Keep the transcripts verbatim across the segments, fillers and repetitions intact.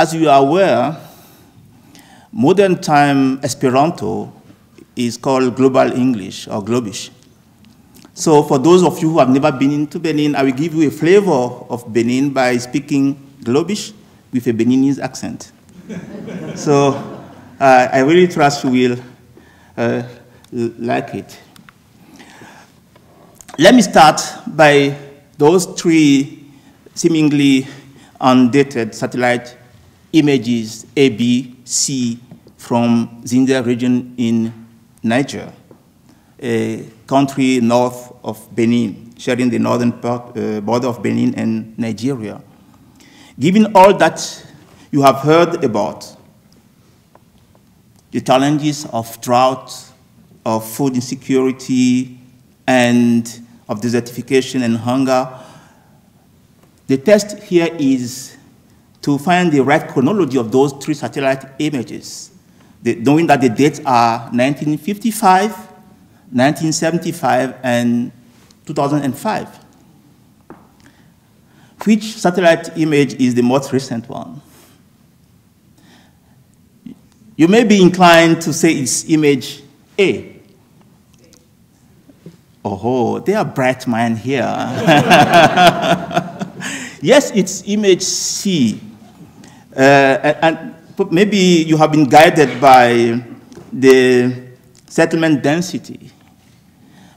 As you are aware, modern time Esperanto is called Global English or Globish. So for those of you who have never been into Benin, I will give you a flavor of Benin by speaking Globish with a Beninese accent. So uh, I really trust you will uh, like it. Let me start by those three seemingly undated satellite images A, B, C from Zinder region in Niger, a country north of Benin, sharing the northern part, uh, border of Benin and Nigeria. Given all that you have heard about, the challenges of drought, of food insecurity, and of desertification and hunger, the test here is to find the right chronology of those three satellite images, the, knowing that the dates are nineteen fifty-five, nineteen seventy-five, and two thousand five. Which satellite image is the most recent one? You may be inclined to say it's image A. Oh, they are bright minds here. Yes, it's image C. Uh, and maybe you have been guided by the settlement density.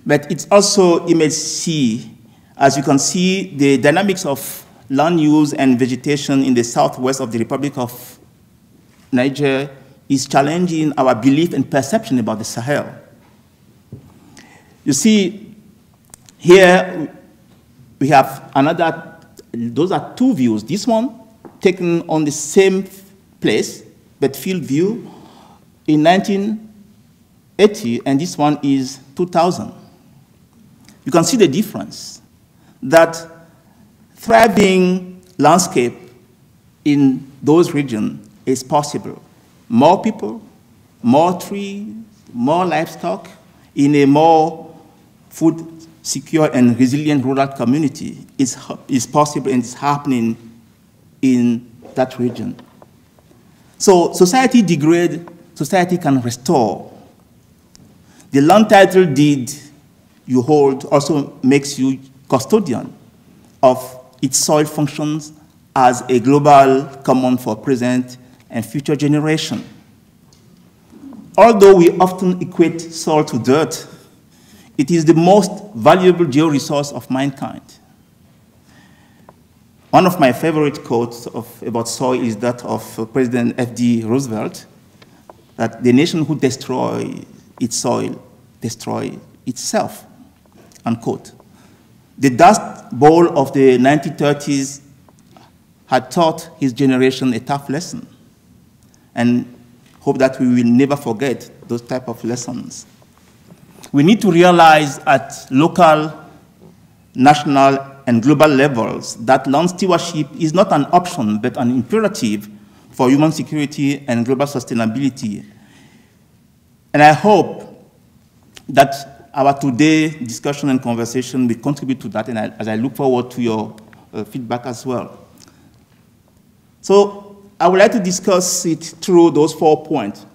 But it's also image C. As you can see, the dynamics of land use and vegetation in the southwest of the Republic of Niger is challenging our belief and perception about the Sahel. You see, here we have another, those are two views. This one taken on the same place, but field view in nineteen eighty, and this one is two thousand. You can see the difference, that thriving landscape in those regions is possible. More people, more trees, more livestock in a more food secure and resilient rural community is, is possible and is happening in that region. So society degrades, society can restore. The land title deed you hold also makes you custodian of its soil functions as a global common for present and future generation. Although we often equate soil to dirt, it is the most valuable geo-resource of mankind. One of my favorite quotes of, about soil is that of President F D Roosevelt, that the nation who destroys its soil destroys itself, unquote. The dust bowl of the nineteen thirties had taught his generation a tough lesson, and hope that we will never forget those type of lessons. We need to realize at local, national, and global levels that land stewardship is not an option, but an imperative for human security and global sustainability. And I hope that our today discussion and conversation will contribute to that, and I, as I look forward to your uh, feedback as well. So, I would like to discuss it through those four points: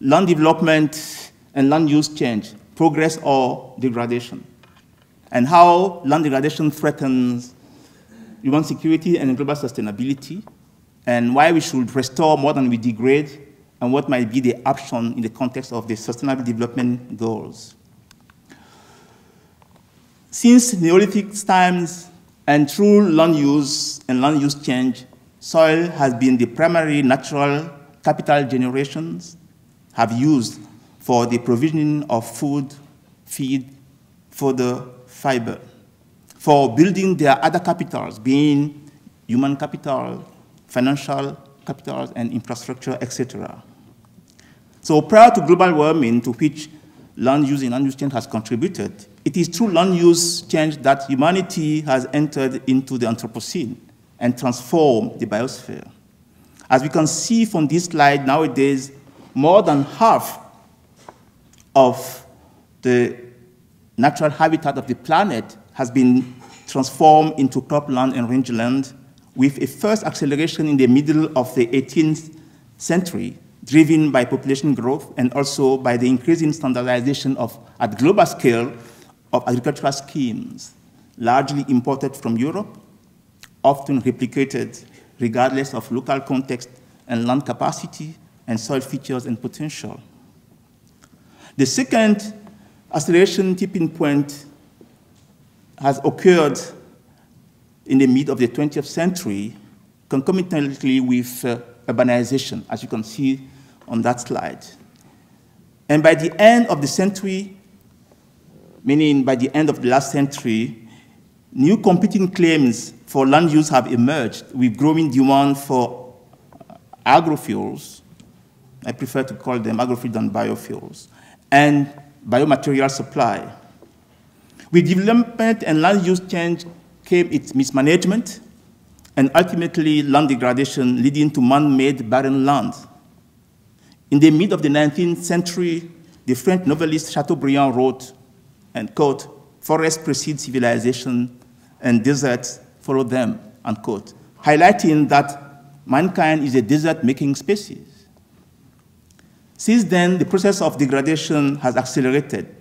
land development and land use change, progress or degradation, and how land degradation threatens human security and global sustainability, and why we should restore more than we degrade, and what might be the option in the context of the Sustainable Development Goals. Since Neolithic times and through land use and land use change, soil has been the primary natural capital generations have used for the provisioning of food, feed, fodder, fiber, for building their other capitals, being human capital, financial capitals, and infrastructure, et cetera. So prior to global warming, to which land use and land use change has contributed, it is through land use change that humanity has entered into the Anthropocene and transform the biosphere. As we can see from this slide, nowadays, more than half of the natural habitat of the planet has been transformed into cropland and rangeland, with a first acceleration in the middle of the eighteenth century, driven by population growth and also by the increasing standardization of, at global scale, of agricultural schemes, largely imported from Europe, often replicated regardless of local context and land capacity and soil features and potential. The second acceleration tipping point has occurred in the mid of the twentieth century, concomitantly with uh, urbanization, as you can see on that slide. And by the end of the century, meaning by the end of the last century, new competing claims for land use have emerged with growing demand for agrofuels. I prefer to call them agrofuels than biofuels, and biomaterial supply. With development and land use change came its mismanagement and ultimately land degradation, leading to man-made barren land. In the mid of the nineteenth century, the French novelist Chateaubriand wrote, and quote, "Forest precedes civilization and deserts follow them," unquote, highlighting that mankind is a desert-making species. Since then, the process of degradation has accelerated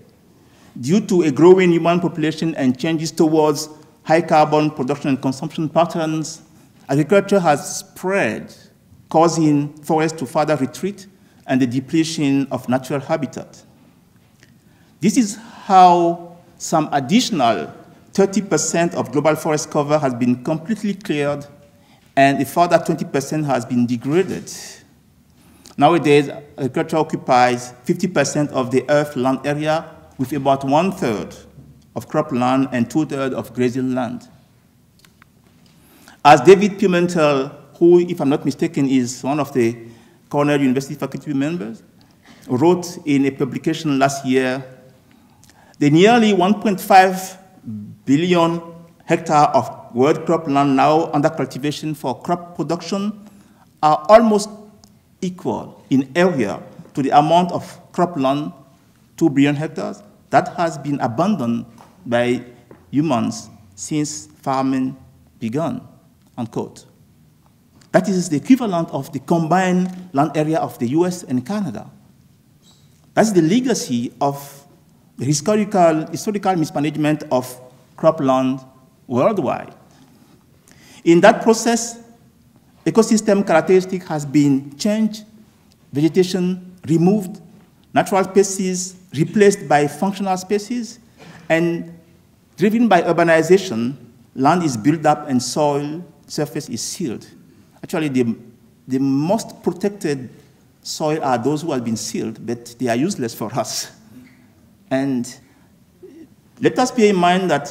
due to a growing human population and changes towards high-carbon production and consumption patterns. Agriculture has spread, causing forests to further retreat and the depletion of natural habitat. This is how some additional thirty percent of global forest cover has been completely cleared, and a further twenty percent has been degraded. Nowadays, agriculture occupies fifty percent of the Earth's land area, with about one-third of cropland and two-thirds of grazing land. As David Pimentel, who, if I'm not mistaken, is one of the Cornell University faculty members, wrote in a publication last year, the nearly one point five billion hectares of world cropland now under cultivation for crop production are almost equal in area to the amount of cropland, two billion hectares, that has been abandoned by humans since farming began, unquote. That is the equivalent of the combined land area of the U S and Canada. That's the legacy of the historical, historical mismanagement of cropland worldwide. In that process, ecosystem characteristics has been changed, vegetation removed, natural species replaced by functional species, and driven by urbanization, land is built up and soil surface is sealed. Actually, the, the most protected soil are those who have been sealed, but they are useless for us. And let us bear in mind that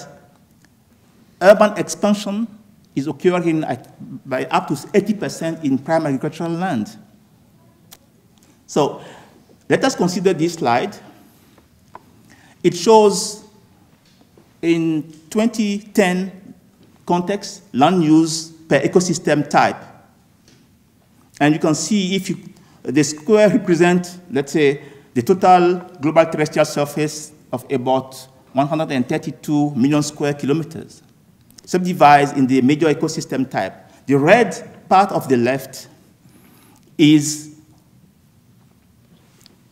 urban expansion is occurring at, by up to eighty percent in prime agricultural land. So let us consider this slide. It shows in twenty ten context land use per ecosystem type. And you can see if you, the square represents, let's say, the total global terrestrial surface of about one hundred thirty-two million square kilometers, subdivided in the major ecosystem type. The red part of the left is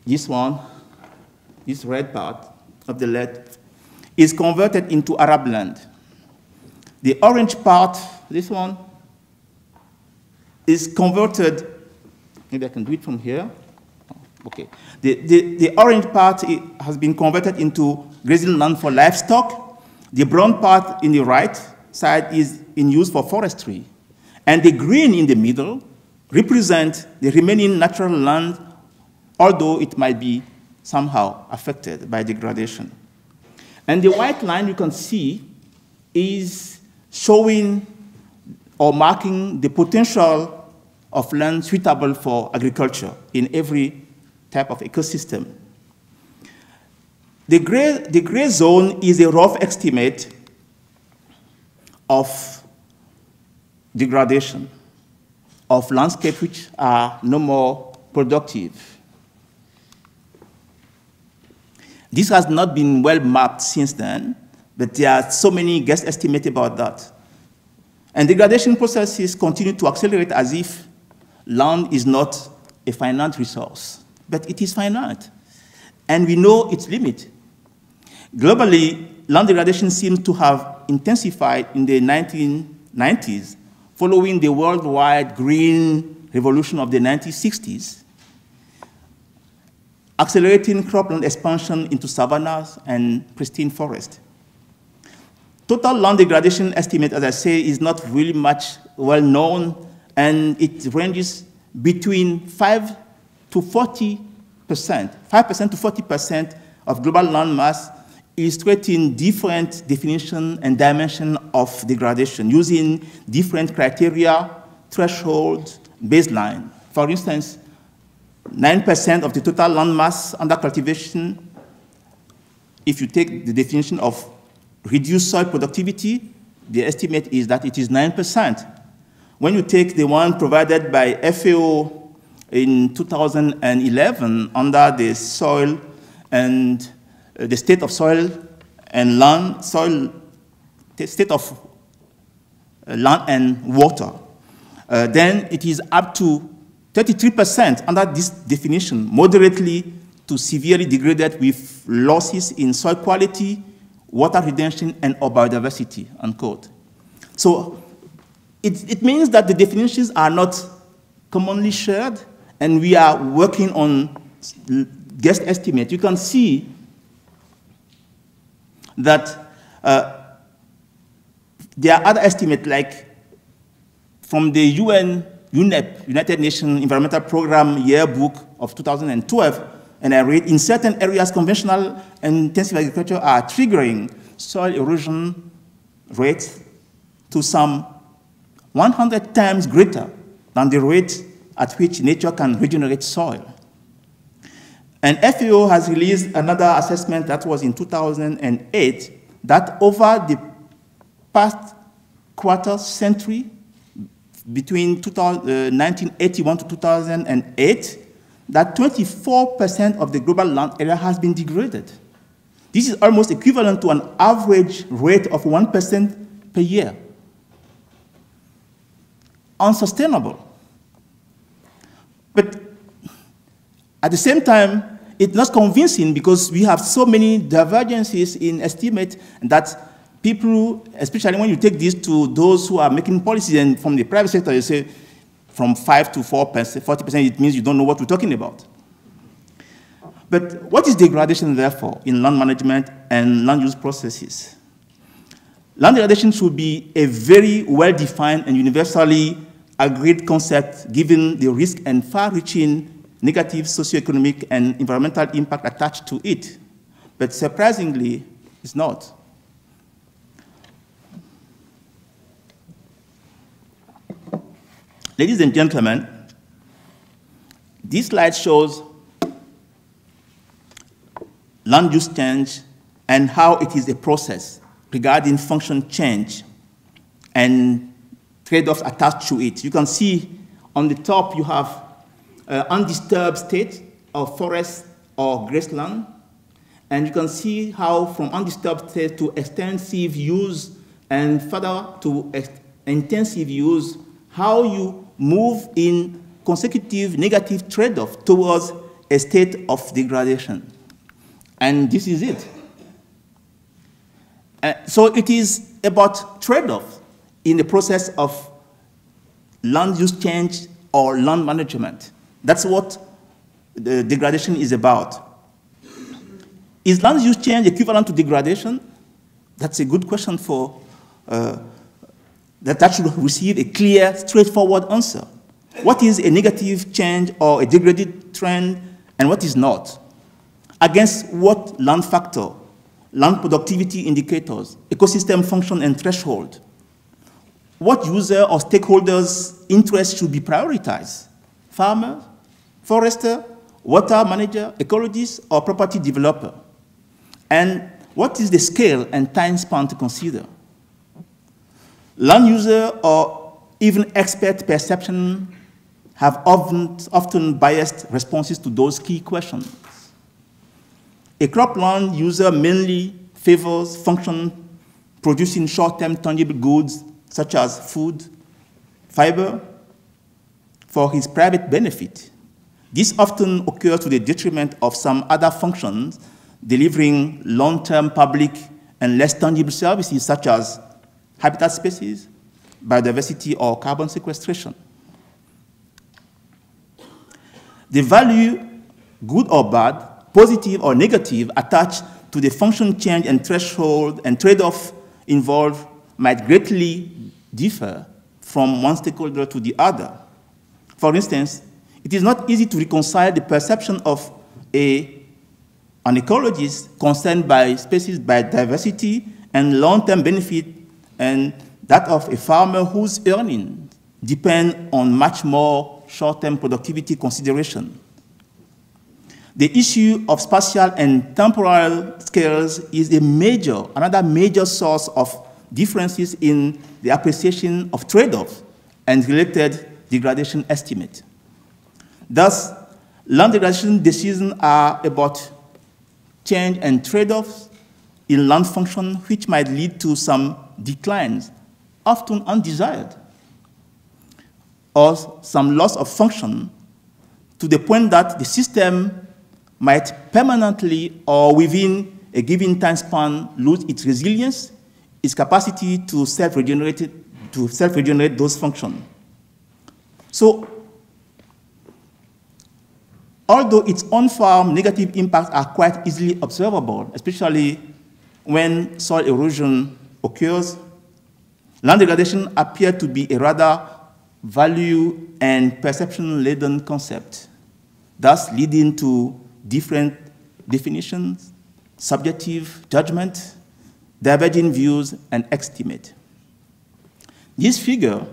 this one, this red part of the left, is converted into Arab land. The orange part, this one, is converted, maybe I can do it from here. Okay. The, the, the orange part it has been converted into grazing land for livestock. The brown part in the right side is in use for forestry. And the green in the middle represents the remaining natural land, although it might be somehow affected by degradation. And the white line you can see is showing or marking the potential of land suitable for agriculture in every type of ecosystem. The gray, the gray zone is a rough estimate of degradation of landscapes which are no more productive. This has not been well mapped since then, but there are so many guess estimates about that. And degradation processes continue to accelerate as if land is not a finite resource, but it is finite, and we know its limit. Globally, land degradation seems to have intensified in the nineteen nineties following the worldwide green revolution of the nineteen sixties, accelerating cropland expansion into savannas and pristine forests. Total land degradation estimate, as I say, is not really much well known, and it ranges between five to forty percent, five percent to forty percent of global land mass, illustrating different definition and dimension of degradation using different criteria, thresholds, baseline. For instance, nine percent of the total land mass under cultivation, if you take the definition of reduced soil productivity, the estimate is that it is nine percent. When you take the one provided by F A O in two thousand eleven under the soil and uh, the state of soil and land, soil, state of uh, land and water, uh, then it is up to thirty-three percent under this definition, moderately to severely degraded with losses in soil quality, water retention, and or biodiversity, unquote. So it, it means that the definitions are not commonly shared, and we are working on guess estimate. You can see that uh, there are other estimates, like from the U N U N E P, United Nations Environmental Program Yearbook of two thousand twelve, and I read, in certain areas, conventional and intensive agriculture are triggering soil erosion rates to some one hundred times greater than the rate at which nature can regenerate soil. And F A O has released another assessment that was in two thousand eight that over the past quarter century, between nineteen eighty-one to two thousand eight, that twenty-four percent of the global land area has been degraded. This is almost equivalent to an average rate of one percent per year. Unsustainable. But at the same time, it's not convincing because we have so many divergences in estimate that people, especially when you take this to those who are making policies and from the private sector, you say from five to four percent, forty percent, it means you don't know what we're talking about. But what is degradation, therefore, in land management and land use processes? Land degradation should be a very well-defined and universally agreed concept given the risk and far-reaching negative socioeconomic and environmental impact attached to it. But surprisingly, it's not. Ladies and gentlemen, this slide shows land use change and how it is a process regarding function change and trade-offs attached to it. You can see on the top you have uh, undisturbed state of forest or grassland, and you can see how from undisturbed state to extensive use and further to intensive use, how you move in consecutive negative trade-off towards a state of degradation. And this is it. Uh, so it is about trade-off in the process of land use change or land management. That's what the degradation is about. Is land use change equivalent to degradation? That's a good question for uh, that that should receive a clear, straightforward answer. What is a negative change or a degraded trend, and what is not? Against what land factor, land productivity indicators, ecosystem function and threshold? What user or stakeholders' interests should be prioritized? Farmer, forester, water manager, ecologist, or property developer? And what is the scale and time span to consider? Land user or even expert perception have often, often biased responses to those key questions. A cropland user mainly favors function producing short-term tangible goods such as food, fiber, for his private benefit. This often occurs to the detriment of some other functions, delivering long-term public and less tangible services such as habitat species, biodiversity, or carbon sequestration. The value, good or bad, positive or negative, attached to the function change and threshold and trade-off involved might greatly differ from one stakeholder to the other. For instance, it is not easy to reconcile the perception of a, an ecologist concerned by species biodiversity and long-term benefit and that of a farmer whose earnings depend on much more short-term productivity consideration. The issue of spatial and temporal scales is a major, another major source of differences in the appreciation of trade-off and related degradation estimate. Thus, land degradation decisions are about change and trade-offs in land function, which might lead to some declines, often undesired, or some loss of function to the point that the system might permanently or within a given time span lose its resilience, its capacity to self-regenerate, to self-regenerate those functions. So, although its on-farm negative impacts are quite easily observable, especially when soil erosion occurs, land degradation appears to be a rather value and perception-laden concept, thus leading to different definitions, subjective judgment, diverging views, and estimate. This figure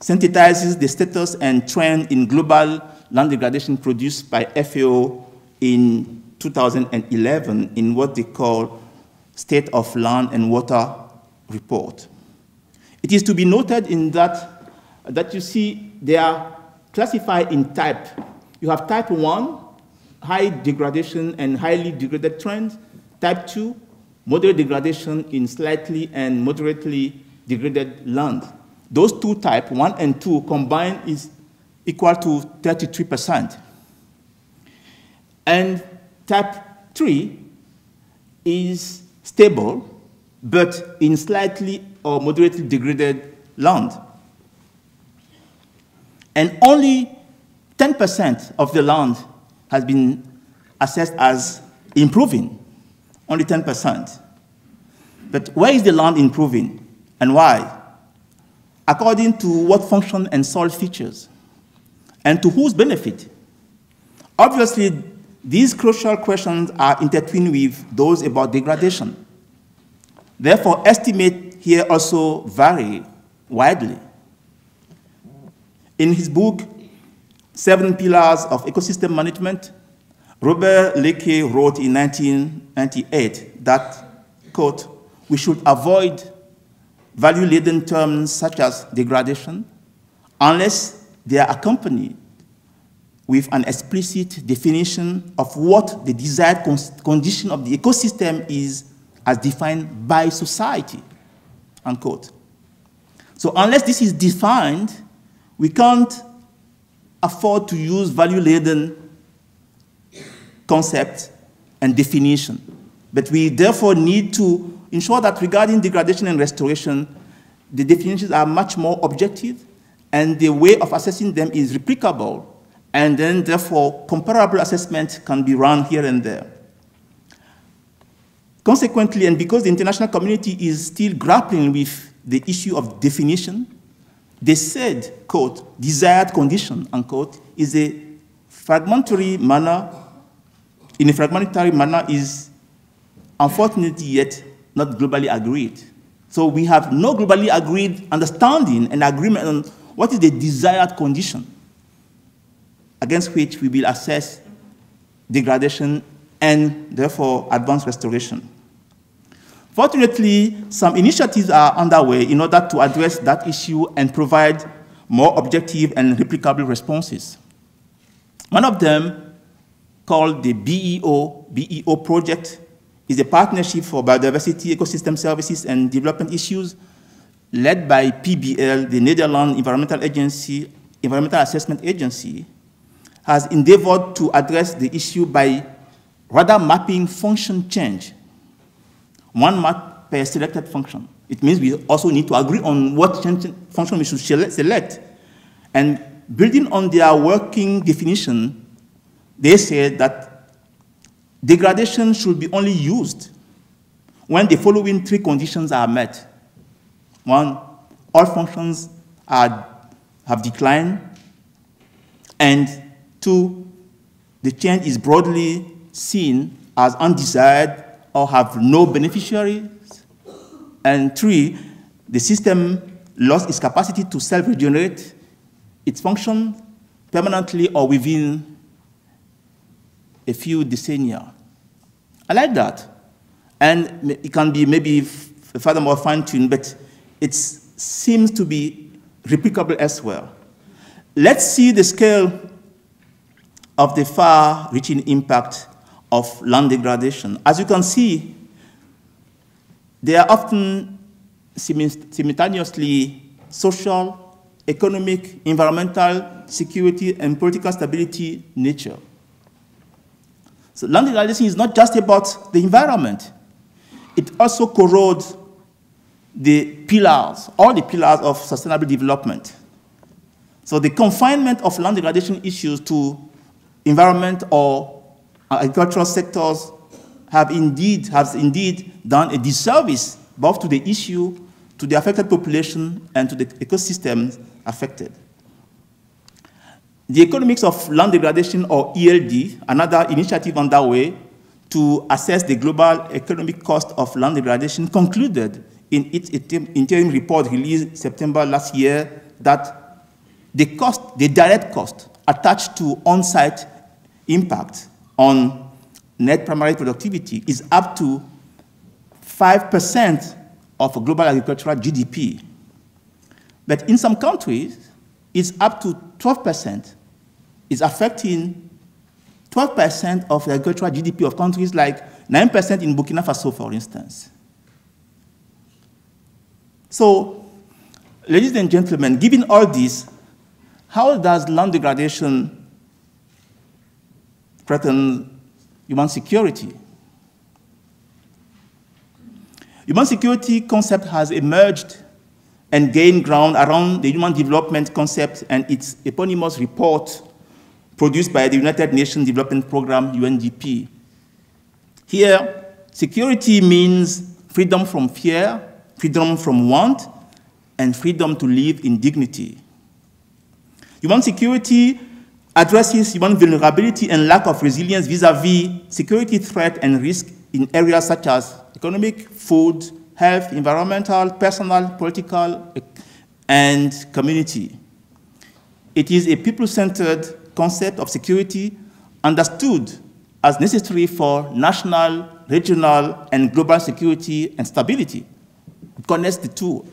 synthesizes the status and trend in global land degradation produced by F A O in two thousand eleven in what they call State of Land and Water Report. It is to be noted in that, that you see they are classified in type. You have type one, high degradation and highly degraded trends, type two, moderate degradation in slightly and moderately degraded land. Those two types, one and two, combined is equal to thirty-three percent. And type three is stable, but in slightly or moderately degraded land. And only ten percent of the land has been assessed as improving, only ten percent. But where is the land improving and why? According to what function and soil features? And to whose benefit? Obviously, these crucial questions are intertwined with those about degradation. Therefore, estimates here also vary widely. In his book, Seven Pillars of Ecosystem Management, Robert Leakey wrote in nineteen ninety-eight that, quote, we should avoid value-laden terms such as degradation unless they are accompanied with an explicit definition of what the desired condition of the ecosystem is as defined by society, unquote. So unless this is defined, we can't afford to use value-laden concepts and definition. But we therefore need to ensure that regarding degradation and restoration, the definitions are much more objective and the way of assessing them is replicable, and then, therefore, comparable assessment can be run here and there. Consequently, and because the international community is still grappling with the issue of definition, they said, quote, desired condition, unquote, is a fragmentary manner, in a fragmentary manner is unfortunately yet not globally agreed. So we have no globally agreed understanding and agreement on what is the desired condition against which we will assess degradation and, therefore, advanced restoration. Fortunately, some initiatives are underway in order to address that issue and provide more objective and replicable responses. One of them, called the B E O, B E O project, is a partnership for biodiversity, ecosystem services, and development issues led by P B L, the Netherlands Environmental Agency, Environmental Assessment Agency, has endeavored to address the issue by rather mapping function change, one map per selected function. It means we also need to agree on what function we should select. And building on their working definition, they said that degradation should be only used when the following three conditions are met. One, all functions are, have declined. And two, the change is broadly seen as undesired or have no beneficiaries. And three, the system lost its capacity to self-regenerate its function permanently or within a few decennia. I like that. And it can be maybe furthermore fine-tuned, but it seems to be replicable as well. Let's see the scale of the far-reaching impact of land degradation. As you can see, they are often simultaneously social, economic, environmental, security, and political stability nature. So land degradation is not just about the environment. It also corrodes the pillars, all the pillars of sustainable development. So the confinement of land degradation issues to environment or agricultural sectors have indeed, has indeed done a disservice both to the issue, to the affected population, and to the ecosystems affected. The economics of land degradation, or E L D, another initiative underway to assess the global economic cost of land degradation, concluded in its interim report released September last year that the cost, the direct cost attached to on-site impact on net primary productivity is up to five percent of global agricultural G D P. But in some countries, it's up to twelve percent. It's affecting twelve percent of the agricultural G D P of countries like nine percent in Burkina Faso, for instance. So, ladies and gentlemen, given all this, how does land degradation threaten human security? Human security concept has emerged and gained ground around the human development concept and its eponymous report produced by the United Nations Development Programme, U N D P. Here, security means freedom from fear, freedom from want, and freedom to live in dignity. Human security addresses human vulnerability and lack of resilience vis-à-vis security threat and risk in areas such as economic, food, health, environmental, personal, political, and community. It is a people-centered concept of security understood as necessary for national, regional, and global security and stability. It connects the two.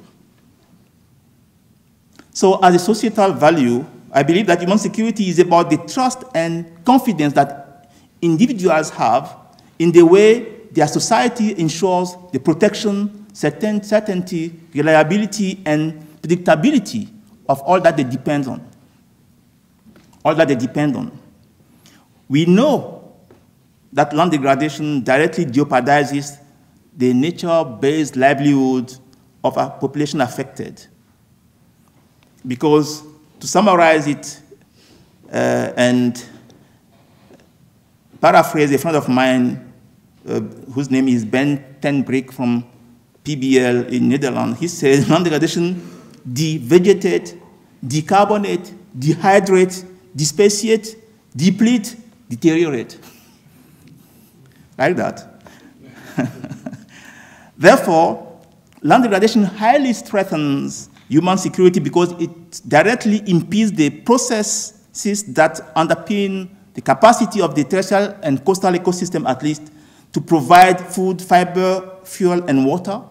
So as a societal value, I believe that human security is about the trust and confidence that individuals have in the way their society ensures the protection, certainty, reliability, and predictability of all that they depend on. All that they depend on. We know that land degradation directly jeopardizes the nature-based livelihood of a population affected. Because, to summarize it uh, and paraphrase a friend of mine uh, whose name is Ben Tenbrick from P B L in Netherlands, he says, land degradation devegetate, decarbonate, dehydrate, despeciate, deplete, deteriorate. Like that. Therefore, land degradation highly strengthens human security because it directly impedes the processes that underpin the capacity of the terrestrial and coastal ecosystem, at least, to provide food, fiber, fuel, and water.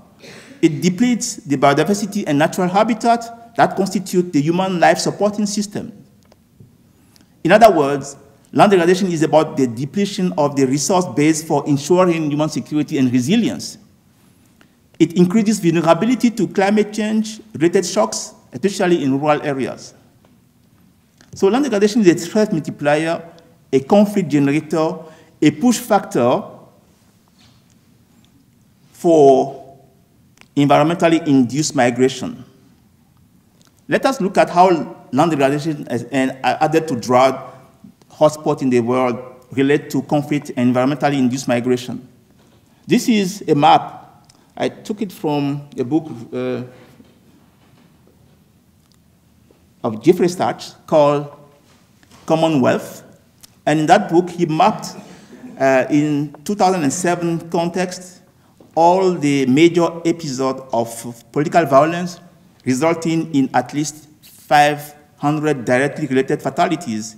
It depletes the biodiversity and natural habitat that constitute the human life supporting system. In other words, land degradation is about the depletion of the resource base for ensuring human security and resilience. It increases vulnerability to climate change-related shocks, especially in rural areas. So land degradation is a threat multiplier, a conflict generator, a push factor for environmentally induced migration. Let us look at how land degradation is added to drought hotspots in the world relate to conflict and environmentally induced migration. This is a map. I took it from a book uh, of Jeffrey Starch called Commonwealth. And in that book, he mapped uh, in two thousand seven context all the major episodes of political violence resulting in at least five hundred directly related fatalities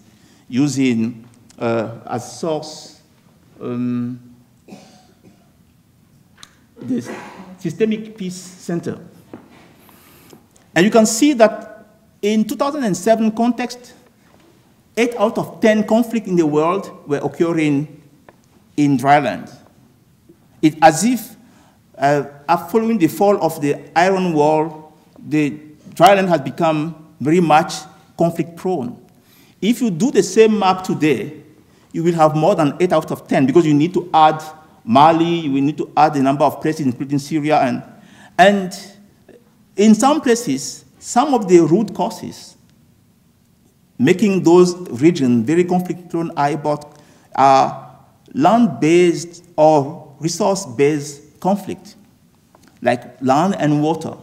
using uh, as source um, the Systemic Peace Center. And you can see that in two thousand seven context, eight out of ten conflicts in the world were occurring in dryland. It's as if uh, following the fall of the Iron Wall, the dryland has become very much conflict prone. If you do the same map today, you will have more than eight out of ten because you need to add Mali, you will need to add a number of places, including Syria. And, and in some places, some of the root causes making those regions very conflict-prone are land-based or resource-based conflict, like land and water.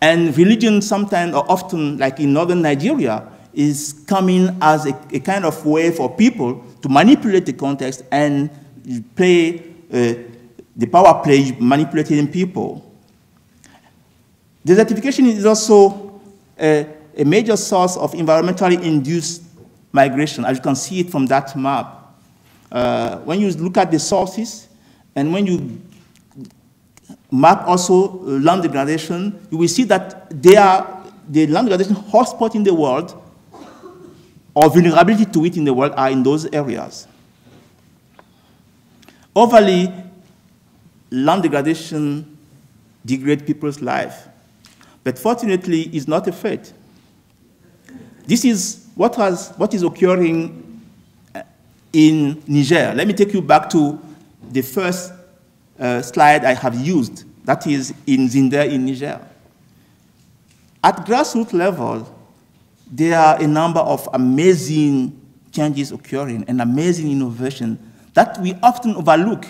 And religion sometimes or often, like in northern Nigeria, is coming as a, a kind of way for people to manipulate the context and play uh, the power play manipulating people. Desertification is also a, a major source of environmentally induced migration, as you can see it from that map. Uh, when you look at the sources and when you map also land degradation, you will see that they are the land degradation hotspot in the world or vulnerability to it in the world are in those areas. Overly, land degradation degrades people's life, but fortunately, it's not a fate. This is what, has, what is occurring in Niger. Let me take you back to the first uh, slide I have used, that is in Zinder in Niger. At grassroots level, there are a number of amazing changes occurring and amazing innovation that we often overlook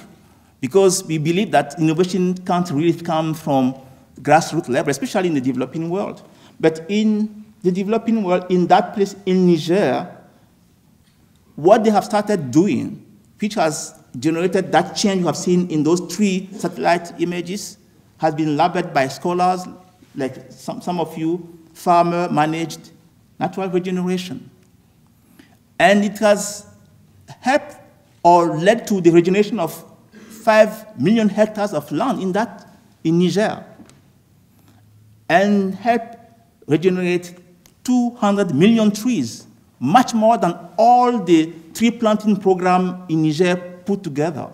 because we believe that innovation can't really come from grassroots level, especially in the developing world. But in the developing world, in that place in Niger, what they have started doing, which has generated that change you have seen in those three satellite images, has been labeled by scholars, like some, some of you, farmer-managed natural regeneration. And it has helped or led to the regeneration of five million hectares of land in, that, in Niger, and helped regenerate two hundred million trees, much more than all the tree planting program in Niger put together.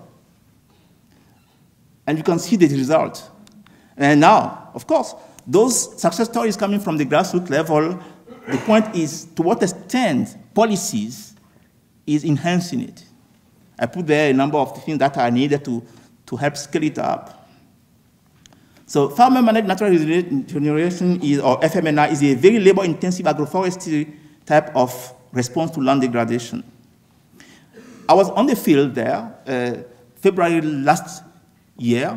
And you can see the result. And now, of course, those success stories coming from the grassroots level, the point is to what extent policies is enhancing it. I put there a number of things that are needed to, to help scale it up. So farmer-managed natural regeneration, is, or F M N R, is a very labor-intensive agroforestry type of response to land degradation. I was on the field there uh, February last year,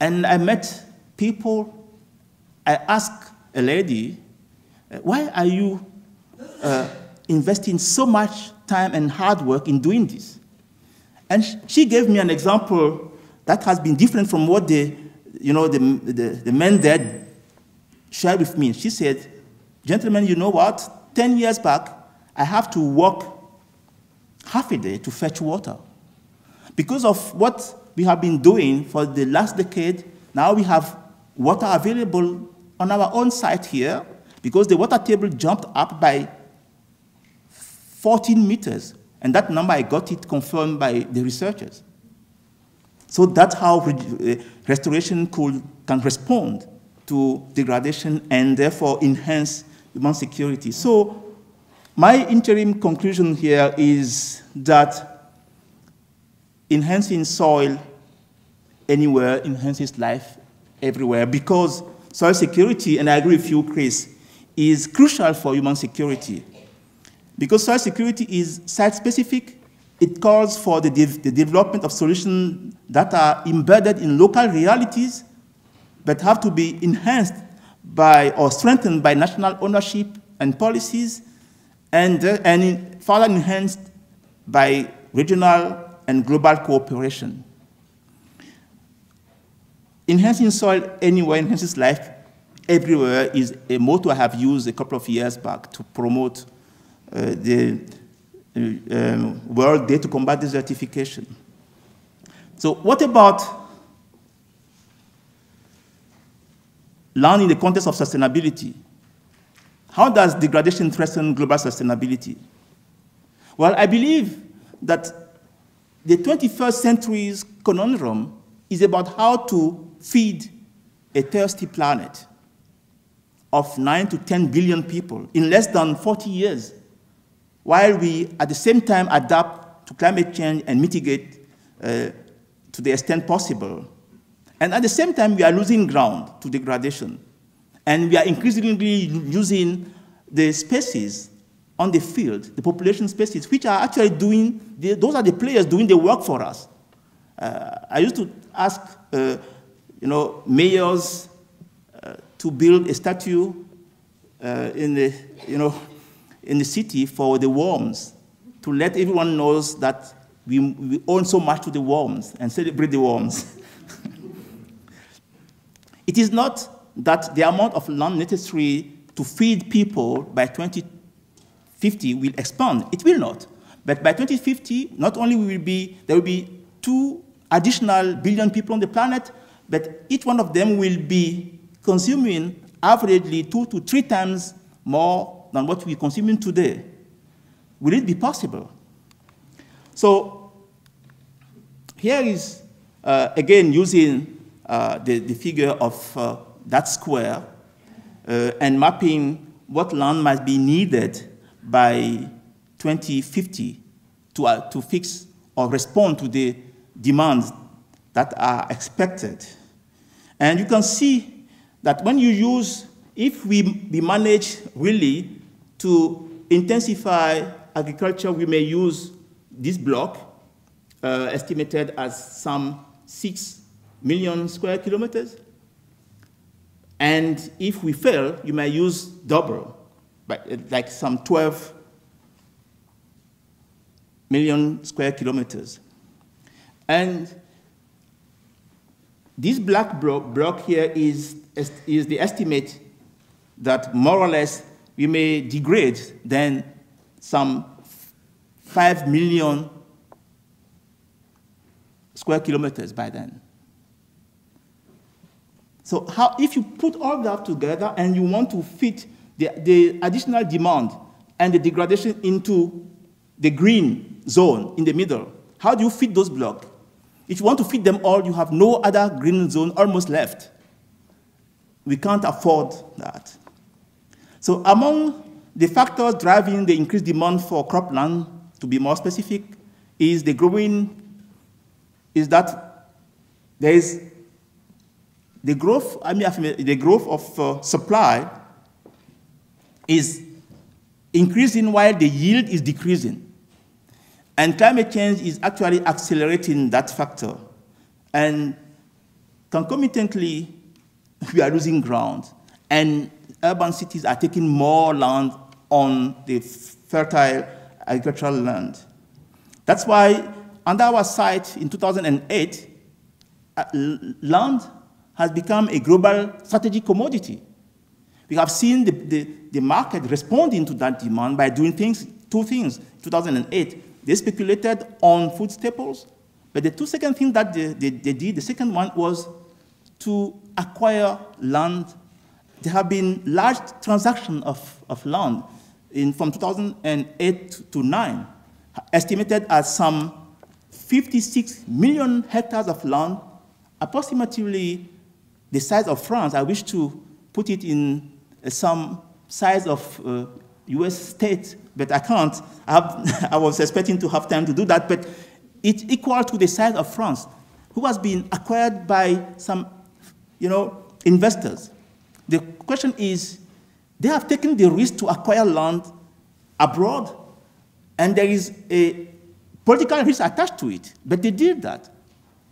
and I met people. I asked a lady, why are you uh, investing so much time and hard work in doing this? And she gave me an example that has been different from what the, you know, the, the, the men there shared with me. She said, gentlemen, you know what? Ten years back, I have to walk half a day to fetch water. Because of what we have been doing for the last decade, now we have water available on our own site here because the water table jumped up by fourteen meters, and that number I got it confirmed by the researchers. So that's how restoration could, can respond to degradation and therefore enhance human security. So my interim conclusion here is that enhancing soil anywhere enhances life everywhere, because soil security, and I agree with you, Chris, is crucial for human security. Because soil security is site-specific, it calls for the, de the development of solutions that are embedded in local realities but have to be enhanced by or strengthened by national ownership and policies, and, uh, and further enhanced by regional and global cooperation. Enhancing soil anywhere enhances life everywhere is a motto I have used a couple of years back to promote uh, the uh, um, World Day to Combat Desertification. So what about land in the context of sustainability? How does degradation threaten global sustainability? Well, I believe that the twenty-first century's conundrum is about how to feed a thirsty planet of nine to ten billion people in less than forty years, while we at the same time adapt to climate change and mitigate uh, to the extent possible. And at the same time, we are losing ground to degradation. And we are increasingly using the species on the field, the population species, which are actually doing, the, those are the players doing the work for us. Uh, I used to ask uh, you know, mayors uh, to build a statue uh, in, the, you know, in the city for the worms, to let everyone know that we, we own so much to the worms and celebrate the worms. It is not that the amount of land necessary to feed people by twenty fifty will expand. It will not. But by twenty fifty, not only will be, there will be two additional billion people on the planet, but each one of them will be consuming averagely two to three times more than what we're consuming today. Will it be possible? So here is, uh, again, using Uh, the, the figure of uh, that square uh, and mapping what land might be needed by twenty fifty to, uh, to fix or respond to the demands that are expected. And you can see that when you use, if we, we manage really to intensify agriculture, we may use this block uh, estimated as some six million square kilometers. And if we fail, you may use double, but like some twelve million square kilometers. And this black block here is, is the estimate that more or less we may degrade then some five million square kilometers by then. So how, if you put all that together and you want to fit the, the additional demand and the degradation into the green zone in the middle, how do you fit those blocks? If you want to fit them all, you have no other green zone almost left. We can't afford that. So among the factors driving the increased demand for cropland, to be more specific, is the growing, is that there is The growth, I mean, the growth of uh, supply is increasing while the yield is decreasing. And climate change is actually accelerating that factor. And concomitantly, we are losing ground. And urban cities are taking more land on the fertile agricultural land. That's why under our site in two thousand eight, uh, land has become a global strategic commodity. We have seen the, the, the market responding to that demand by doing things, two things. two thousand eight, they speculated on food staples, but the two second thing that they, they, they did, the second one was to acquire land. There have been large transactions of, of land in, from two thousand eight to nine, estimated at some fifty-six million hectares of land, approximately the size of France. I wish to put it in some size of uh, U S state, but I can't. I, have, I was expecting to have time to do that, but it's equal to the size of France, who has been acquired by some, you know, investors. The question is, they have taken the risk to acquire land abroad, and there is a political risk attached to it, but they did that.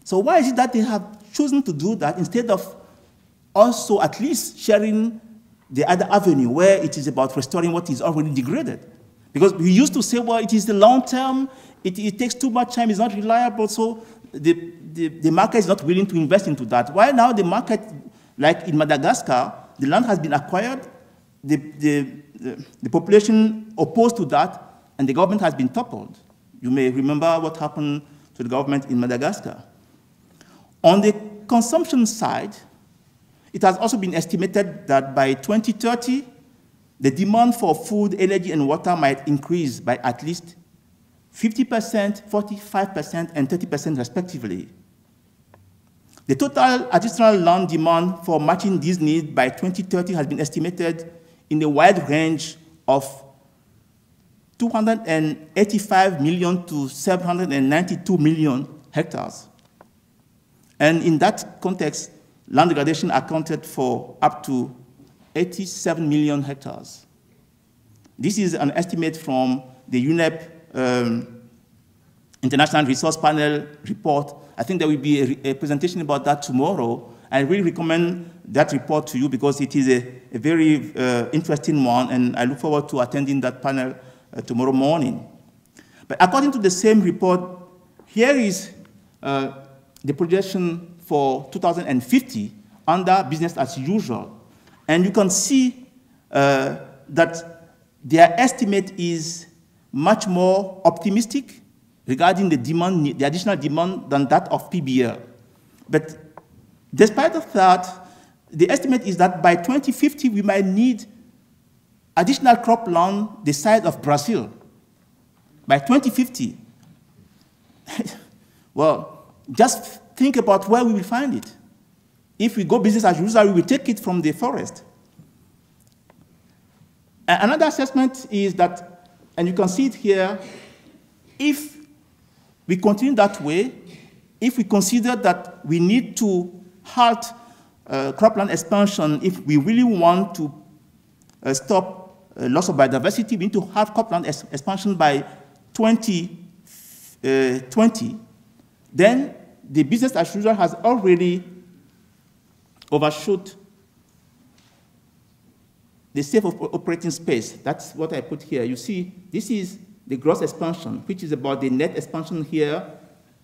So why is it that they have chosen to do that instead of also at least sharing the other avenue where it is about restoring what is already degraded? Because we used to say, well, it is the long term, it, it takes too much time, it's not reliable, so the, the, the market is not willing to invest into that. Why now the market, like in Madagascar, the land has been acquired, the, the, the, the population opposed to that, and the government has been toppled. You may remember what happened to the government in Madagascar. On the consumption side, it has also been estimated that by twenty thirty, the demand for food, energy, and water might increase by at least fifty percent, forty-five percent, and thirty percent respectively. The total additional land demand for matching these needs by twenty thirty has been estimated in a wide range of two hundred eighty-five million to seven hundred ninety-two million hectares. And in that context, land degradation accounted for up to eighty-seven million hectares. This is an estimate from the U N E P um, International Resource Panel report. I think there will be a, a presentation about that tomorrow. I really recommend that report to you because it is a, a very uh, interesting one, and I look forward to attending that panel uh, tomorrow morning. But according to the same report, here is uh, the projection for two thousand fifty under business as usual. And you can see uh, that their estimate is much more optimistic regarding the demand, the additional demand than that of P B L. But despite of that, the estimate is that by twenty fifty, we might need additional cropland the size of Brazil. By twenty fifty, well, just think about where we will find it. If we go business as usual, we will take it from the forest. Another assessment is that, and you can see it here, if we continue that way, if we consider that we need to halt uh, cropland expansion, if we really want to uh, stop uh, loss of biodiversity, we need to halt cropland ex expansion by twenty twenty, then the business as usual has already overshoot the safe operating space. That's what I put here. You see, this is the gross expansion, which is about the net expansion here,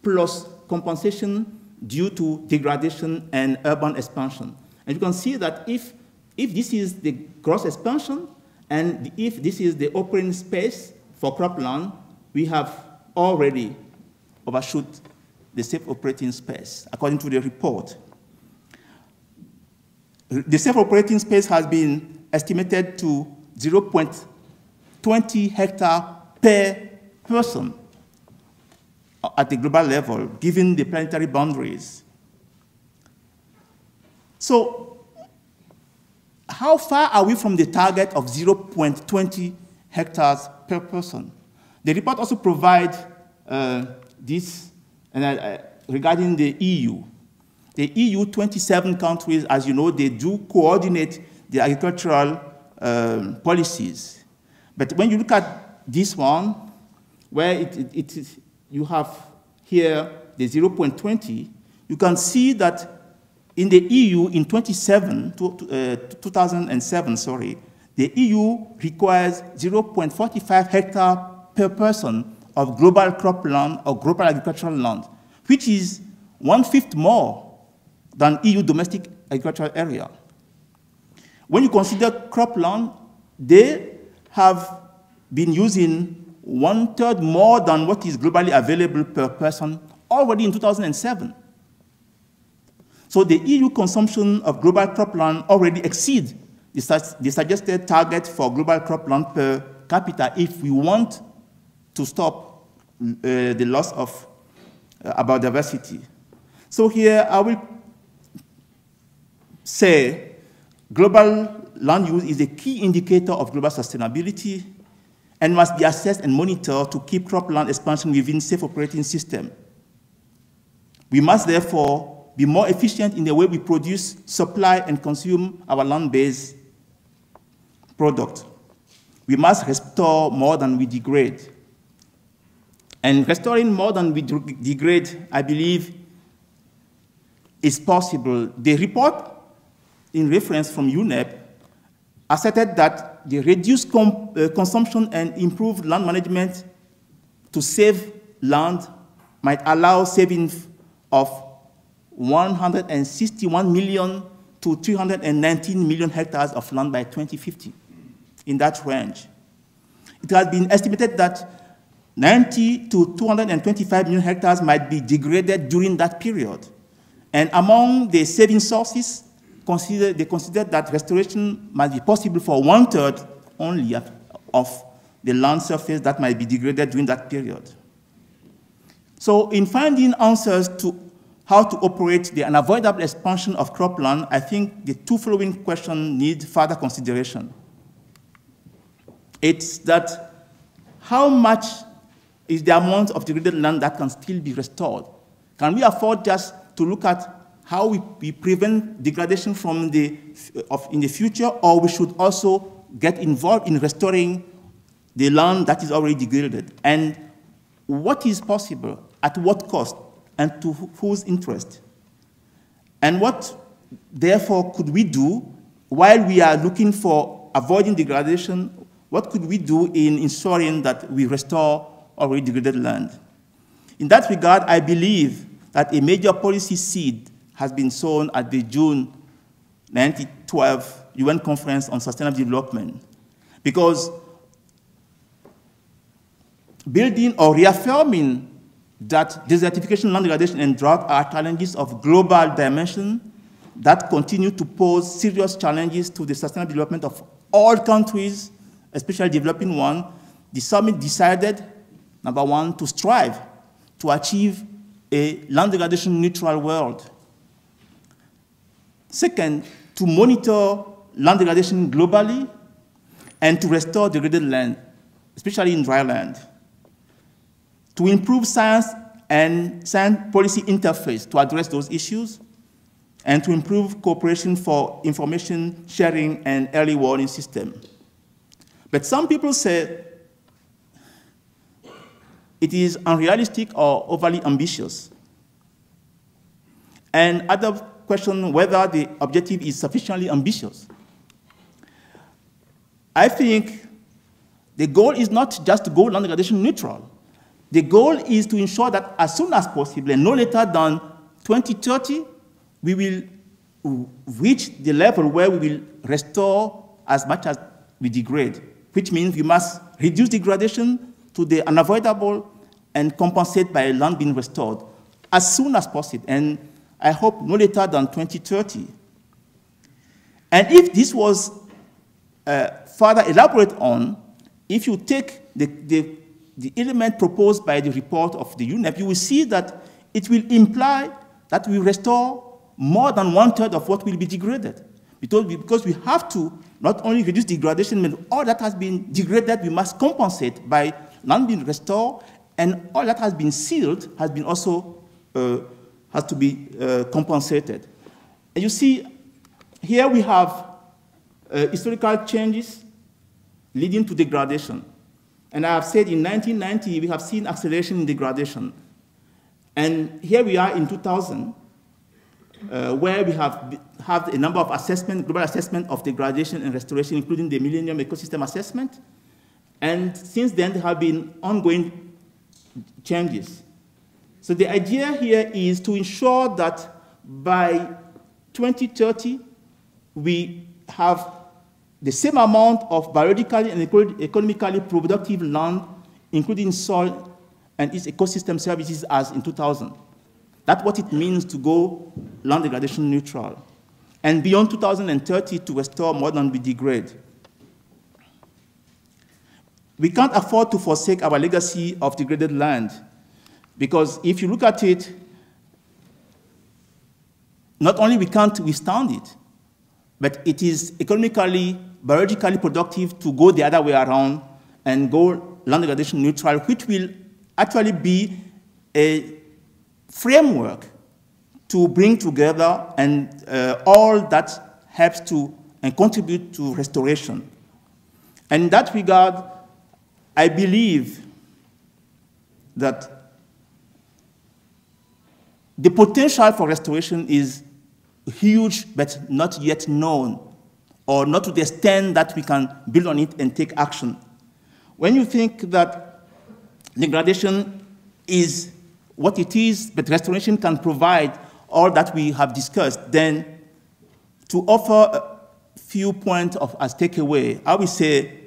plus compensation due to degradation and urban expansion. And you can see that if, if this is the gross expansion, and if this is the operating space for cropland, we have already overshoot the safe operating space, according to the report. The safe operating space has been estimated to zero point two zero hectare per person at the global level, given the planetary boundaries. So how far are we from the target of zero point two zero hectares per person? The report also provides uh, this and uh, regarding the E U. The E U twenty-seven countries, as you know, they do coordinate the agricultural um, policies. But when you look at this one, where it, it, it is, you have here the zero point two zero, you can see that in the E U in twenty-seven, uh, two thousand seven, sorry, the E U requires zero point four five hectare per person of global cropland or global agricultural land, which is one-fifth more than E U domestic agricultural area. When you consider cropland, they have been using one-third more than what is globally available per person already in two thousand seven. So the E U consumption of global cropland already exceeds the, the suggested target for global cropland per capita if we want to stop uh, the loss of about diversity. So here I will say global land use is a key indicator of global sustainability and must be assessed and monitored to keep cropland expansion within safe operating system. We must therefore be more efficient in the way we produce, supply, and consume our land-based product. We must restore more than we degrade. And restoring more than we degrade, I believe, is possible. The report in reference from U N E P asserted that the reduced uh, consumption and improved land management to save land might allow savings of one hundred sixty-one million to three hundred nineteen million hectares of land by twenty fifty, in that range. It has been estimated that ninety to two hundred twenty-five million hectares might be degraded during that period. And among the saving sources, Consider, they considered that restoration might be possible for one-third only of the land surface that might be degraded during that period. So in finding answers to how to operate the unavoidable expansion of cropland, I think the two following questions need further consideration. It's that how much is the amount of degraded land that can still be restored? Can we afford just to look at how we, we prevent degradation from the, of, in the future, or we should also get involved in restoring the land that is already degraded? And what is possible, at what cost, and to whose interest? And what, therefore, could we do while we are looking for avoiding degradation? What could we do in ensuring that we restore already degraded land? In that regard, I believe that a major policy seed has been sown at the June nineteen twelve U N Conference on Sustainable Development, because building or reaffirming that desertification, land degradation, and drought are challenges of global dimension that continue to pose serious challenges to the sustainable development of all countries, especially developing ones. The summit decided, number one, to strive to achieve a land degradation neutral world. Second, to monitor land degradation globally and to restore degraded land, especially in dry land. To improve science and science policy interface to address those issues, and to improve cooperation for information sharing and early warning system. But some people say it is unrealistic or overly ambitious. And other question whether the objective is sufficiently ambitious. I think the goal is not just to go land degradation neutral. The goal is to ensure that as soon as possible, and no later than twenty thirty, we will reach the level where we will restore as much as we degrade, which means we must reduce degradation to the unavoidable and compensate by land being restored as soon as possible. And I hope no later than twenty thirty. And if this was uh, further elaborated on, if you take the, the, the element proposed by the report of the U N E P, you will see that it will imply that we restore more than one-third of what will be degraded. Because we, because we have to not only reduce degradation, but all that has been degraded, we must compensate by land being restored, and all that has been sealed has been also uh, has to be uh, compensated. And you see, here we have uh, historical changes leading to degradation. And I have said in nineteen ninety, we have seen acceleration in degradation. And here we are in two thousand, uh, where we have had a number of assessment, global assessment of degradation and restoration, including the Millennium Ecosystem Assessment. And since then, there have been ongoing changes. So the idea here is to ensure that by twenty thirty, we have the same amount of biologically and economically productive land, including soil and its ecosystem services, as in two thousand. That's what it means to go land degradation neutral. And beyond two thousand thirty, to restore more than we degrade. We can't afford to forsake our legacy of degraded land. Because if you look at it, not only we can't withstand it, but it is economically, biologically productive to go the other way around and go land degradation neutral, which will actually be a framework to bring together and uh, all that helps to and contribute to restoration. And in that regard, I believe that the potential for restoration is huge, but not yet known, or not to the extent that we can build on it and take action. When you think that degradation is what it is, but restoration can provide all that we have discussed, then to offer a few points of, as takeaway, I would say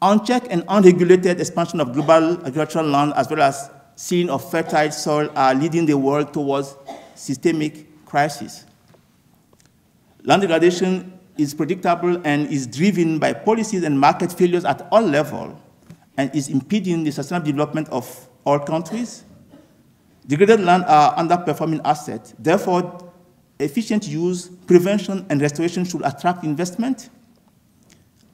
unchecked and unregulated expansion of global agricultural land as well as sealing of fertile soil are leading the world towards systemic crisis. Land degradation is predictable and is driven by policies and market failures at all levels and is impeding the sustainable development of all countries. Degraded land are underperforming assets. Therefore, efficient use, prevention, and restoration should attract investment.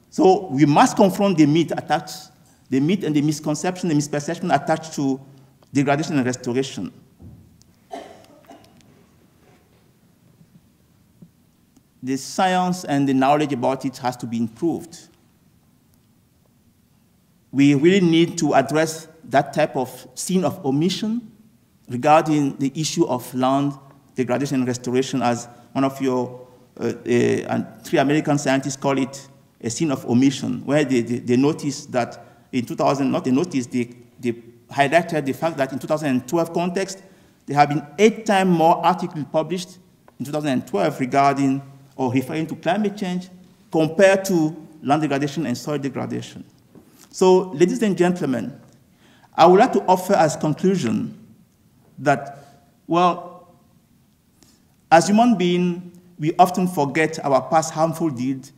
So we must confront the myth attached, the myth and the misconception, the misperception attached to degradation and restoration. The science and the knowledge about it has to be improved. We really need to address that type of sin of omission regarding the issue of land degradation and restoration, as one of your uh, uh, three American scientists call it, a sin of omission, where they, they, they noticed that in two thousand, not they noticed, they, they highlighted the fact that in two thousand twelve context, there have been eight times more articles published in two thousand twelve regarding or referring to climate change compared to land degradation and soil degradation. So, ladies and gentlemen, I would like to offer as conclusion that, well, as human beings, we often forget our past harmful deeds,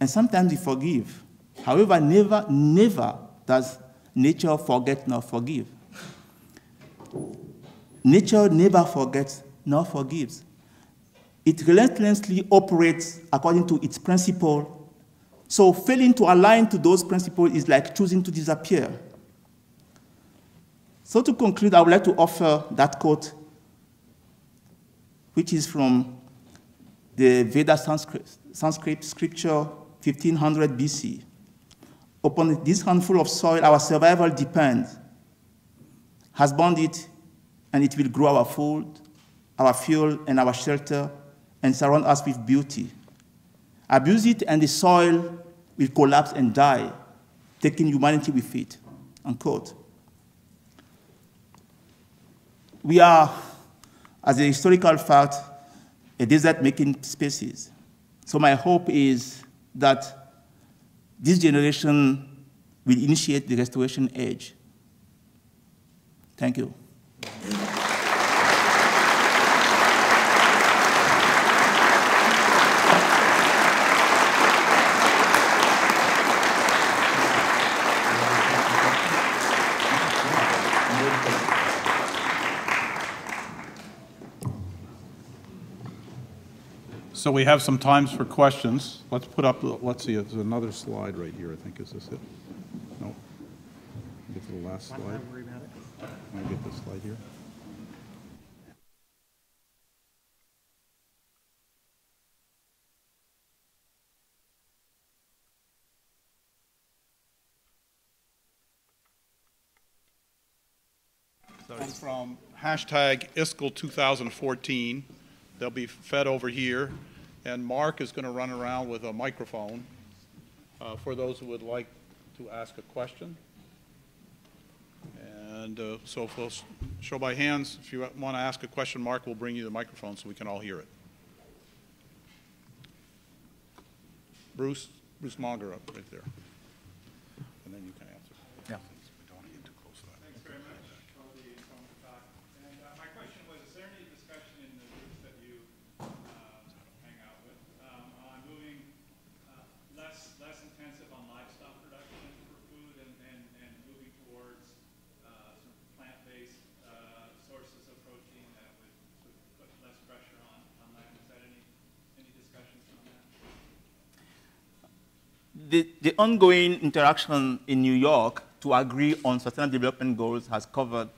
and sometimes we forgive. However, never, never does nature forget nor forgive. Nature never forgets nor forgives. It relentlessly operates according to its principle. So failing to align to those principles is like choosing to disappear. So to conclude, I would like to offer that quote, which is from the Veda Sanskrit, Sanskrit scripture fifteen hundred B C. Upon this handful of soil, our survival depends. Husband it, and it will grow our food, our fuel, and our shelter, and surround us with beauty. Abuse it, and the soil will collapse and die, taking humanity with it, unquote. We are, as a historical fact, a desert-making species. So my hope is that this generation will initiate the restoration age. Thank you. So we have some times for questions. Let's put up, let's see, there's another slide right here, I think. Is this it? No. Get to the last slide. Why don't I worry about it? Can I get this slide here? So it's from hashtag I S C L twenty fourteen. They'll be fed over here. And Mark is going to run around with a microphone uh, for those who would like to ask a question. And uh, so if we'll show by hands, if you want to ask a question, Mark will bring you the microphone so we can all hear it. Bruce, Bruce Monger up right there. And then you can answer. Yeah. Less intensive on livestock production for food and, and, and moving the, the ongoing interaction in New York to agree on sustainable development goals has covered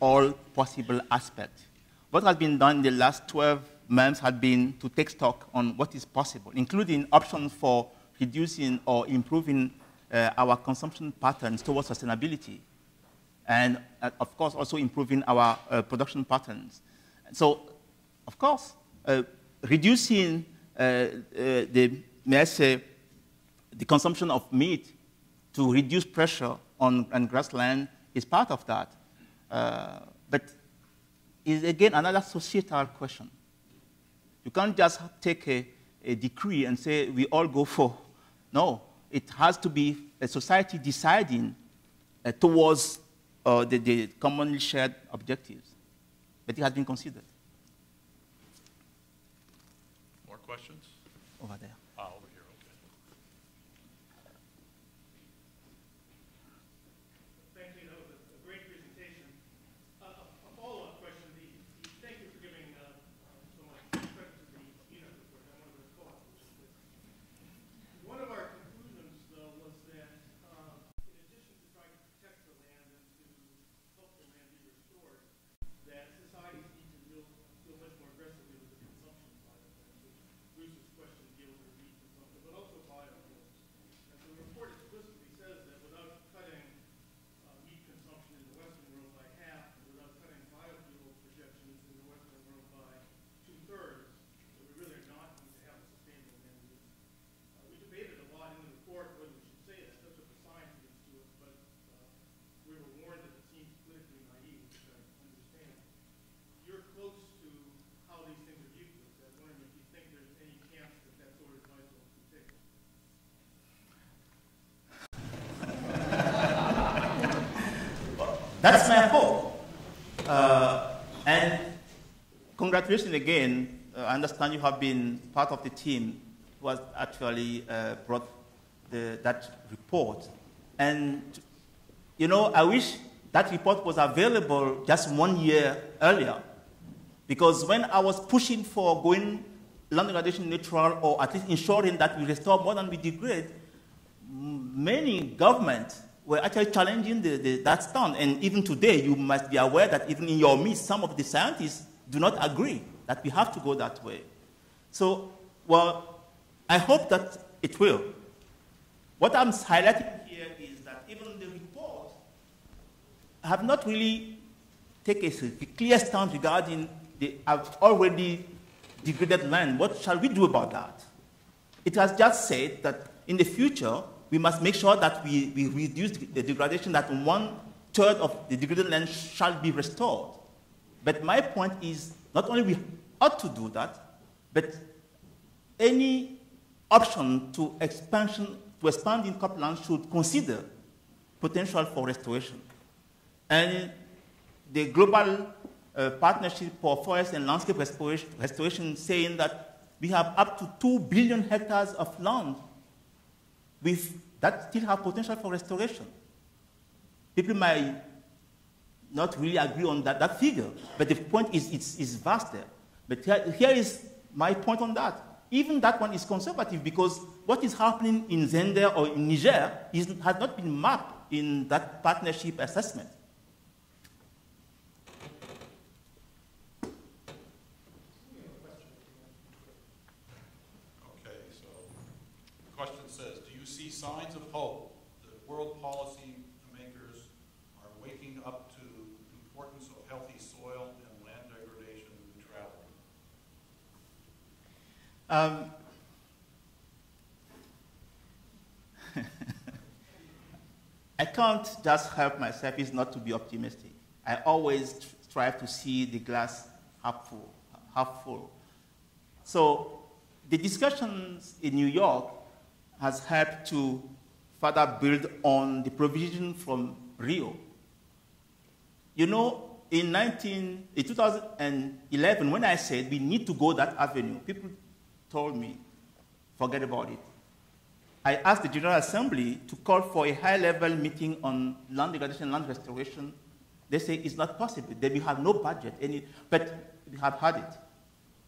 all possible aspects. What has been done in the last twelve months has been to take stock on what is possible, including options for reducing or improving uh, our consumption patterns towards sustainability, and uh, of course also improving our uh, production patterns. So, of course, uh, reducing uh, uh, the, may I say, the consumption of meat to reduce pressure on, on grassland is part of that. Uh, but is again another societal question. You can't just take a, a decree and say we all go for. No, it has to be a society deciding uh, towards uh, the, the commonly shared objectives. But it has been considered. More questions? Over there. Ah, over here, okay. Thank you, that was a great presentation. Uh, a follow-up question, the, the, thank you for giving uh, so much respect to the U N E P report. I wanted to follow up with this. One of our conclusions, though, was that uh, in addition to trying to protect the land and to help the land be restored, that societies need to deal, deal much more aggressively with the consumption side of things, which Bruce's question deals with meat consumption, but also biofuels. And so the report explicitly says that without cutting uh, meat consumption in the Western world by half, and without cutting biofuel projections in the Western world by two-thirds, that we really are not going to have a sustainable land use. Uh, we debated a lot in the report whether we should say that. That's what the science leads to us, but uh, we were warned that it seems politically naive, which I understand. You're close to how these things are viewed. So I'm wondering if you think there's any chance that that sort of advice will be taken. Well, that's my hope. Uh, and congratulations again. Uh, I understand you have been part of the team who has actually uh, brought the, that report. And, you know, I wish that report was available just one year earlier. Because when I was pushing for going land degradation neutral, or at least ensuring that we restore more than we degrade, many governments were actually challenging the, the, that stance. And even today, you must be aware that even in your midst, some of the scientists do not agree that we have to go that way. So, well, I hope that it will. What I'm highlighting here is that even the report have not really take a clear stance regarding the already degraded land. What shall we do about that? It has just said that in the future, we must make sure that we, we reduce the degradation, that one-third of the degraded land shall be restored. But my point is, not only we ought to do that, but any option to, expansion, to expand in cropland should consider potential for restoration. And the global uh, partnership for forest and landscape restoration, restoration saying that we have up to two billion hectares of land with, that still have potential for restoration. People might not really agree on that, that figure, but the point is it's, it's vast there. But here, here is my point on that. Even that one is conservative because what is happening in Zinder or in Niger is, has not been mapped in that partnership assessment. Signs of hope that world policy makers are waking up to the importance of healthy soil and land degradation neutrality. Um, I can't just help myself is not to be optimistic. I always strive to see the glass half full, half full. So the discussions in New York has helped to further build on the provision from Rio. You know, in, nineteen, in twenty eleven, when I said we need to go that avenue, people told me, forget about it. I asked the General Assembly to call for a high-level meeting on land degradation and land restoration. They say it's not possible, that we have no budget, any, but we have had it.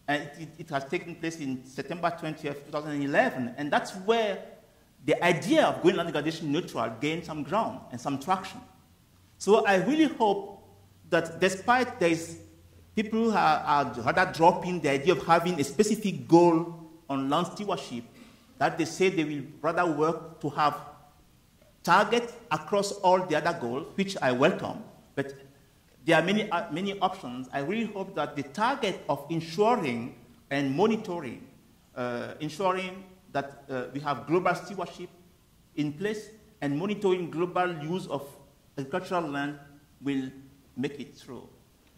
And it, it, it has taken place in September twentieth, two thousand eleven, and that's where the idea of going land degradation neutral gained some ground and some traction. So I really hope that despite there's people who are, are rather dropping the idea of having a specific goal on land stewardship, that they say they will rather work to have targets across all the other goals, which I welcome, but there are many, uh, many options. I really hope that the target of ensuring and monitoring, uh, ensuring that uh, we have global stewardship in place and monitoring global use of agricultural land will make it through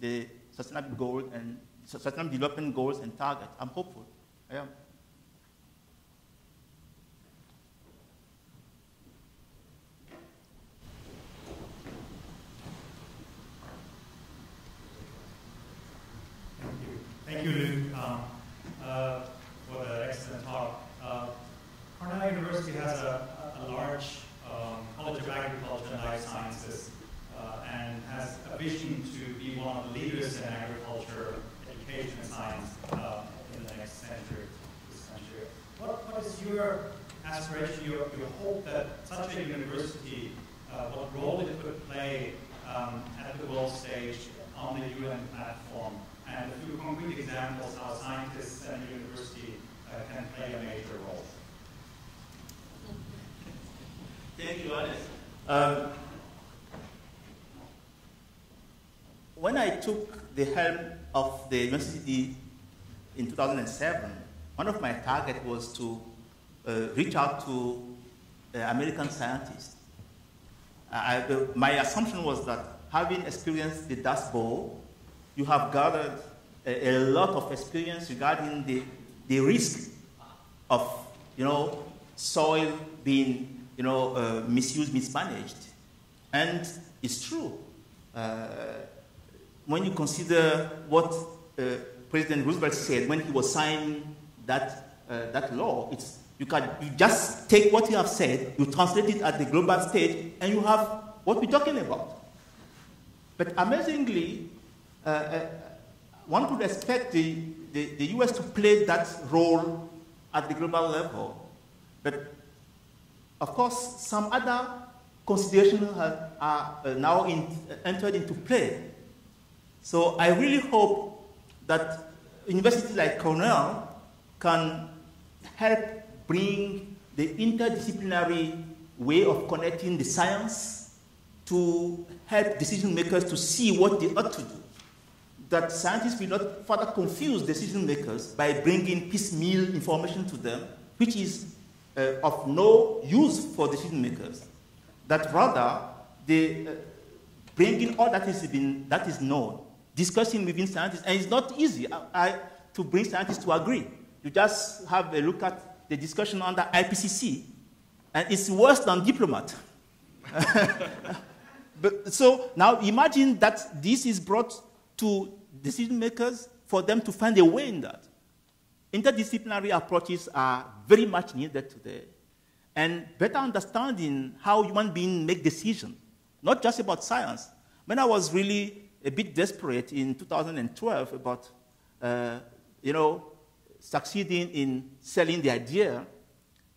the sustainable goals and sustainable development goals and targets. I'm hopeful. I am. Thank you, Luke, um, uh, for the excellent talk. Uh, Cornell University has a, a large um, College of Agriculture and Life Sciences uh, and has a vision to be one of the leaders in agriculture, education, and science uh, in the next century. This century. What, what is your aspiration, your, your hope that such a university, uh, what role it could play um, at the world stage on the U N platform? And a few concrete examples how scientists and the university uh, can play a major role. Thank you, Alice. Um, when I took the helm of the university in two thousand seven, one of my targets was to uh, reach out to uh, American scientists. I, the, my assumption was that having experienced the Dust Bowl, you have gathered a, a lot of experience regarding the, the risk of, you know, soil being, you know, uh, misused, mismanaged. And it's true. Uh, when you consider what uh, President Roosevelt said when he was signing that, uh, that law, it's, you, can, you just take what you have said, you translate it at the global stage, and you have what we're talking about. But amazingly, Uh, uh, one could expect the, the, the U S to play that role at the global level. But of course, some other considerations are, are uh, now in, uh, entered into play. So I really hope that universities like Cornell can help bring the interdisciplinary way of connecting the science to help decision makers to see what they ought to do. That scientists will not further confuse decision makers by bringing piecemeal information to them, which is uh, of no use for decision makers. That rather, they uh, bring in all that is, been, that is known, discussing within scientists, and it's not easy I, I, to bring scientists to agree. You just have a look at the discussion under I P C C, and it's worse than diplomat. But, so now imagine that this is brought to decision makers for them to find a way in that. Interdisciplinary approaches are very much needed today. And better understanding how human beings make decisions, not just about science. When I was really a bit desperate in two thousand twelve about, uh, you know, succeeding in selling the idea,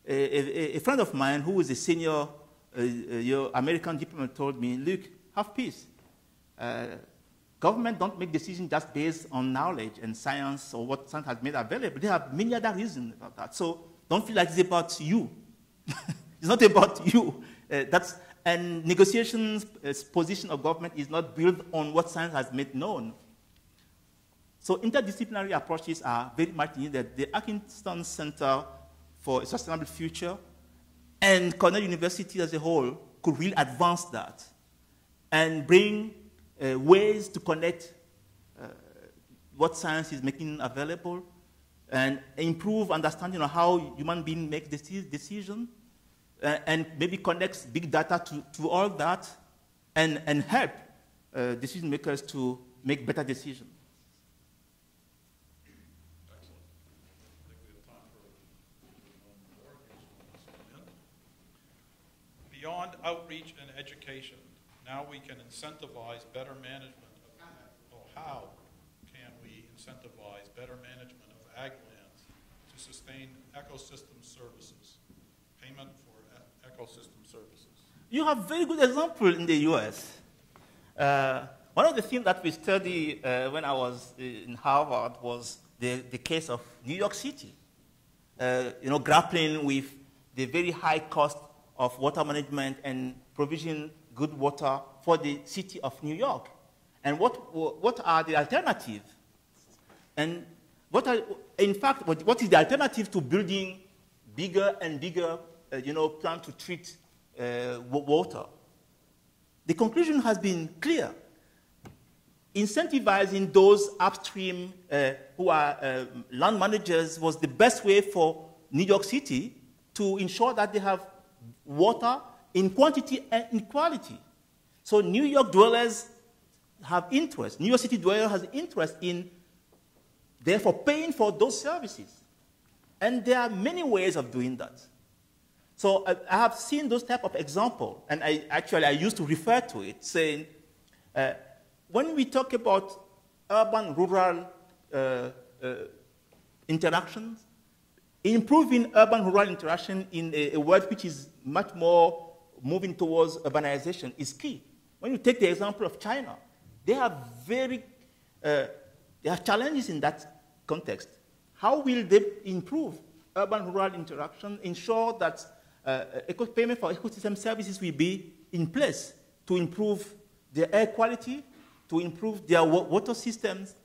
a, a, a friend of mine who is a senior uh, uh, American diplomat told me, "Luke, have peace. Uh, Government don't make decisions just based on knowledge and science or what science has made available. They have many other reasons about that. So don't feel like it's about you. It's not about you. Uh, that's, and negotiations uh, position of government is not built on what science has made known. So interdisciplinary approaches are very much needed. The Atkinson Center for a Sustainable Future and Cornell University as a whole could really advance that and bring Uh, ways to connect uh, what science is making available and improve understanding of how human beings make decisions uh, and maybe connect big data to, to all that and, and help uh, decision makers to make better decisions. Excellent. I think we have time for beyond outreach and education. Now we can incentivize better management of, well, how can we incentivize better management of ag lands to sustain ecosystem services, payment for ecosystem services? You have very good example in the U S. Uh, one of the things that we studied uh, when I was in Harvard was the, the case of New York City, uh, you know, grappling with the very high cost of water management and provision good water for the city of New York. And what, what are the alternatives? And what are, in fact, what, what is the alternative to building bigger and bigger, uh, you know, plant to treat uh, water? The conclusion has been clear. Incentivizing those upstream uh, who are uh, land managers was the best way for New York City to ensure that they have water in quantity and in quality. So New York dwellers have interest. New York City dwellers has interest in, therefore, paying for those services. And there are many ways of doing that. So I, I have seen those type of examples, and I, actually I used to refer to it, saying, uh, when we talk about urban-rural uh, uh, interactions, improving urban-rural interaction in a, a world which is much more moving towards urbanization is key. When you take the example of China, they have very, uh, they have challenges in that context. How will they improve urban-rural interaction, ensure that uh, eco payment for ecosystem services will be in place to improve their air quality, to improve their water systems,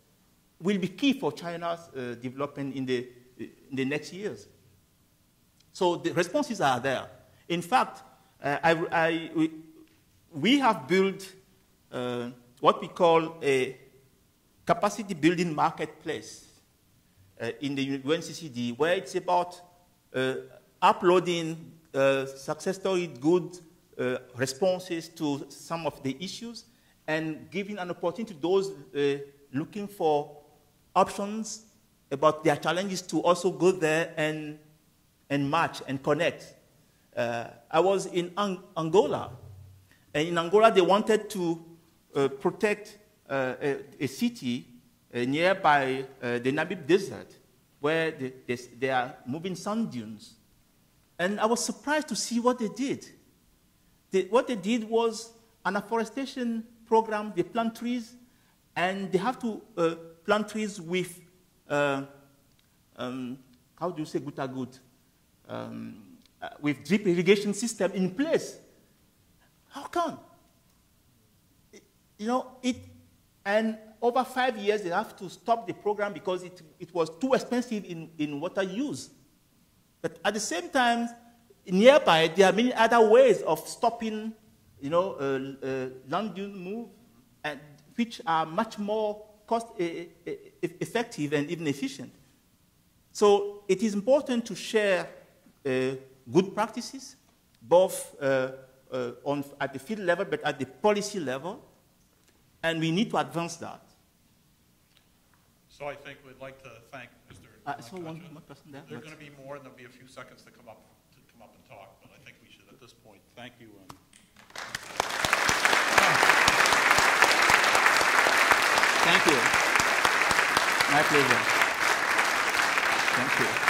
will be key for China's uh, development in the, in the next years. So the responses are there. In fact, uh, I, I, we, we have built uh, what we call a capacity building marketplace uh, in the U N C C D, where it's about uh, uploading uh, success story, good uh, responses to some of the issues, and giving an opportunity to those uh, looking for options about their challenges to also go there and, and match and connect. Uh, I was in Ang Angola, and in Angola they wanted to uh, protect uh, a, a city uh, nearby uh, the Namib Desert, where they, they, they are moving sand dunes. And I was surprised to see what they did. They, what they did was an afforestation program. They plant trees, and they have to uh, plant trees with Uh, um, how do you say gutagut? Um, uh, with drip irrigation system in place. How come? It, you know, it, and over five years, they have to stop the program because it, it was too expensive in, in water use. But at the same time, nearby, there are many other ways of stopping, you know, uh, uh, land dune move, and which are much more cost effective and even efficient. So it is important to share uh, good practices, both uh, uh, on, at the field level, but at the policy level, and we need to advance that. So I think we'd like to thank Mister Uh, so one, one person there. There's going to be more, and there'll be a few seconds to come up to come up and talk. But I think we should, at this point, thank you. Um, Thank you. My pleasure. Thank you.